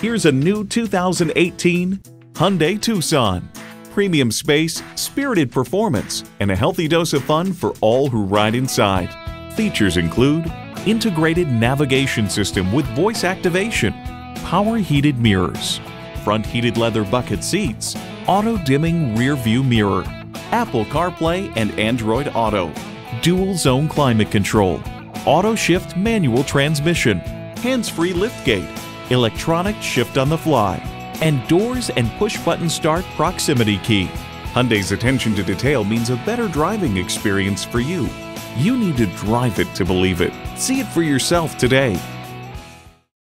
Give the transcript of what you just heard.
Here's a new 2018 Hyundai Tucson. Premium space, spirited performance, and a healthy dose of fun for all who ride inside. Features include integrated navigation system with voice activation, power heated mirrors, front heated leather bucket seats, auto dimming rear view mirror, Apple CarPlay and Android Auto, dual zone climate control, auto shift manual transmission, hands-free liftgate, electronic shift on the fly, and doors and push-button start proximity key. Hyundai's attention to detail means a better driving experience for you. You need to drive it to believe it. See it for yourself today.